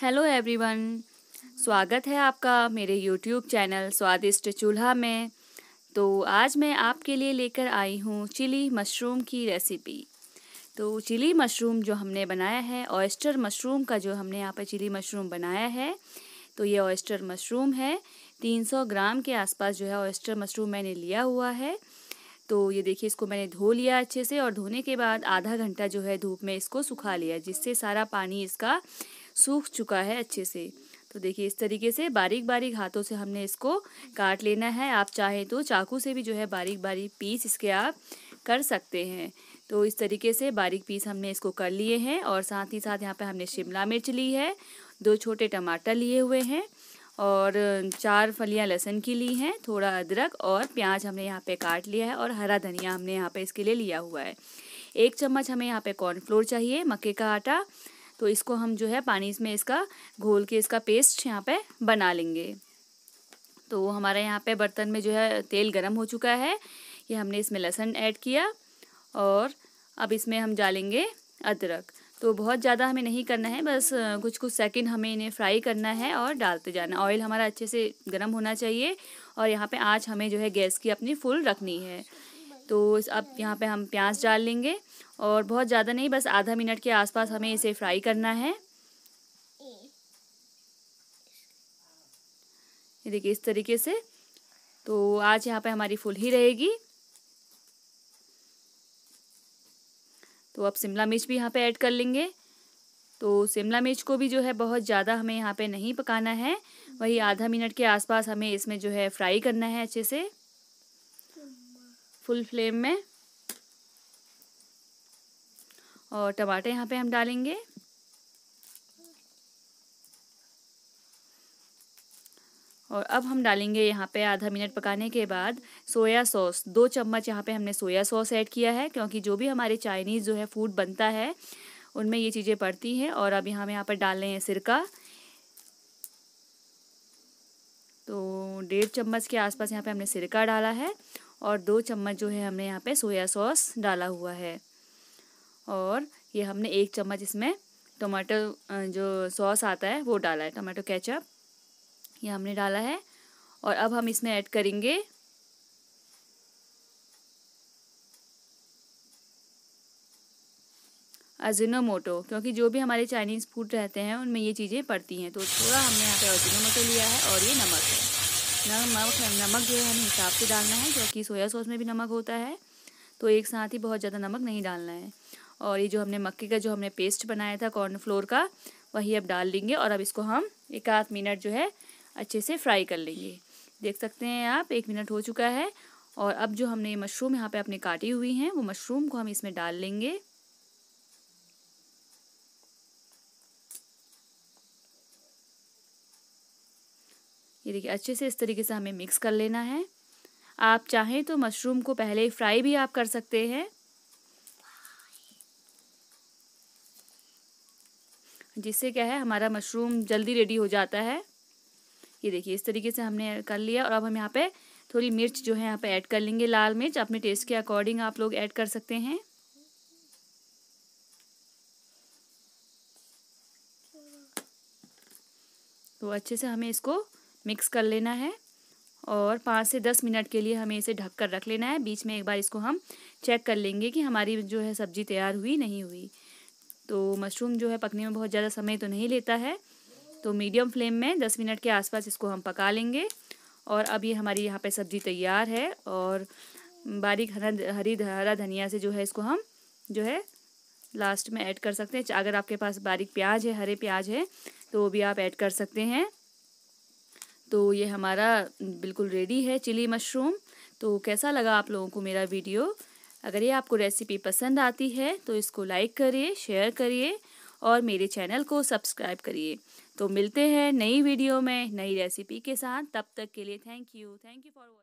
Hello everyone, स्वागत है आपका मेरे यूट्यूब चैनल स्वादिष्ट चूल्हा में। तो आज मैं आपके लिए लेकर आई हूँ चिली मशरूम की रेसिपी। तो चिली मशरूम जो हमने बनाया है, ऑयस्टर मशरूम का जो हमने यहाँ पर चिली मशरूम बनाया है, तो ये ऑयस्टर मशरूम है। 300 ग्राम के आसपास जो है ऑयस्टर मशरूम मैंने लिया हुआ है। तो ये देखिए, इसको मैंने धो लिया अच्छे से और धोने के बाद आधा घंटा जो है धूप में इसको सुखा लिया, जिससे सारा पानी इसका सूख चुका है अच्छे से। तो देखिए, इस तरीके से बारीक बारीक हाथों से हमने इसको काट लेना है। आप चाहें तो चाकू से भी जो है बारीक बारीक पीस इसके आप कर सकते हैं। तो इस तरीके से बारीक पीस हमने इसको कर लिए हैं और साथ ही साथ यहाँ पे हमने शिमला मिर्च ली है, 2 छोटे टमाटर लिए हुए हैं और 4 फलियाँ लहसुन की ली हैं, थोड़ा अदरक और प्याज हमने यहाँ पे काट लिया है और हरा धनिया हमने यहाँ पे इसके लिए लिया हुआ है। 1 चम्मच हमें यहाँ पे कॉर्नफ्लोर चाहिए, मक्के का आटा। तो इसको हम जो है पानी में इसका घोल के इसका पेस्ट यहाँ पे बना लेंगे। तो हमारे यहाँ पे बर्तन में जो है तेल गर्म हो चुका है, ये हमने इसमें लहसुन ऐड किया और अब इसमें हम डालेंगे अदरक। तो बहुत ज़्यादा हमें नहीं करना है, बस कुछ कुछ सेकंड हमें इन्हें फ्राई करना है और डालते जाना। ऑयल हमारा अच्छे से गर्म होना चाहिए और यहाँ पे आँच हमें जो है गैस की अपनी फुल रखनी है। तो अब यहाँ पे हम प्याज डाल लेंगे और बहुत ज़्यादा नहीं, बस आधा मिनट के आसपास हमें इसे फ्राई करना है। ये देखिए इस तरीके से। तो आज यहाँ पे हमारी फुल ही रहेगी। तो अब शिमला मिर्च भी यहाँ पे ऐड कर लेंगे। तो शिमला मिर्च को भी जो है बहुत ज़्यादा हमें यहाँ पे नहीं पकाना है, वही आधा मिनट के आसपास हमें इसमें जो है फ्राई करना है अच्छे से फुल फ्लेम में। और टमाटर यहाँ पे हम डालेंगे। और अब हम डालेंगे यहाँ पे आधा मिनट पकाने के बाद सोया सॉस। 2 चम्मच यहाँ पे हमने सोया सॉस ऐड किया है, क्योंकि जो भी हमारे चाइनीज़ जो है फूड बनता है उनमें ये चीज़ें पड़ती हैं। और अब यहाँ पर डाल रहे हैं सिरका। तो 1.5 चम्मच के आसपास यहाँ पे हमने सिरका डाला है और 2 चम्मच जो है हमने यहाँ पे सोया सॉस डाला हुआ है। और ये हमने 1 चम्मच इसमें टमाटो जो सॉस आता है वो डाला है, टमाटो केचप ये हमने डाला है। और अब हम इसमें ऐड करेंगे अजीनोमोटो, क्योंकि जो भी हमारे चाइनीज़ फूड रहते हैं उनमें ये चीज़ें पड़ती हैं। तो थोड़ा हमने यहाँ पे अजीनोमोटो लिया है और ये नमक है। नमक जो है हमें हिसाब से डालना है, क्योंकि सोया सॉस में भी नमक होता है। तो एक साथ ही बहुत ज़्यादा नमक नहीं डालना है। और ये जो हमने मक्के का जो हमने पेस्ट बनाया था कॉर्नफ्लोर का, वही अब डाल देंगे। और अब इसको हम 1-8 मिनट जो है अच्छे से फ्राई कर लेंगे। देख सकते हैं आप, 1 मिनट हो चुका है। और अब जो हमने ये मशरूम यहाँ पे अपने काटी हुई हैं, वो मशरूम को हम इसमें डाल लेंगे। ये देखिए, अच्छे से इस तरीके से हमें मिक्स कर लेना है। आप चाहें तो मशरूम को पहले ही फ्राई भी आप कर सकते हैं, जिससे क्या है हमारा मशरूम जल्दी रेडी हो जाता है। ये देखिए इस तरीके से हमने कर लिया। और अब हम यहाँ पे थोड़ी मिर्च जो है यहाँ पे ऐड कर लेंगे, लाल मिर्च। अपने टेस्ट के अकॉर्डिंग आप लोग ऐड कर सकते हैं। तो अच्छे से हमें इसको मिक्स कर लेना है और 5 से 10 मिनट के लिए हमें इसे ढककर रख लेना है। बीच में एक बार इसको हम चेक कर लेंगे कि हमारी जो है सब्जी तैयार हुई नहीं हुई। तो मशरूम जो है पकने में बहुत ज़्यादा समय तो नहीं लेता है। तो मीडियम फ्लेम में 10 मिनट के आसपास इसको हम पका लेंगे। और अब ये हमारी यहाँ पे सब्ज़ी तैयार है। और बारीक हरा धनिया से जो है इसको हम जो है लास्ट में ऐड कर सकते हैं। अगर आपके पास बारीक प्याज है, हरे प्याज है, तो वो भी आप ऐड कर सकते हैं। तो ये हमारा बिल्कुल रेडी है चिली मशरूम। तो कैसा लगा आप लोगों को मेरा वीडियो? अगर ये आपको रेसिपी पसंद आती है तो इसको लाइक करिए, शेयर करिए और मेरे चैनल को सब्सक्राइब करिए। तो मिलते हैं नई वीडियो में नई रेसिपी के साथ। तब तक के लिए थैंक यू फॉर वॉचिंग।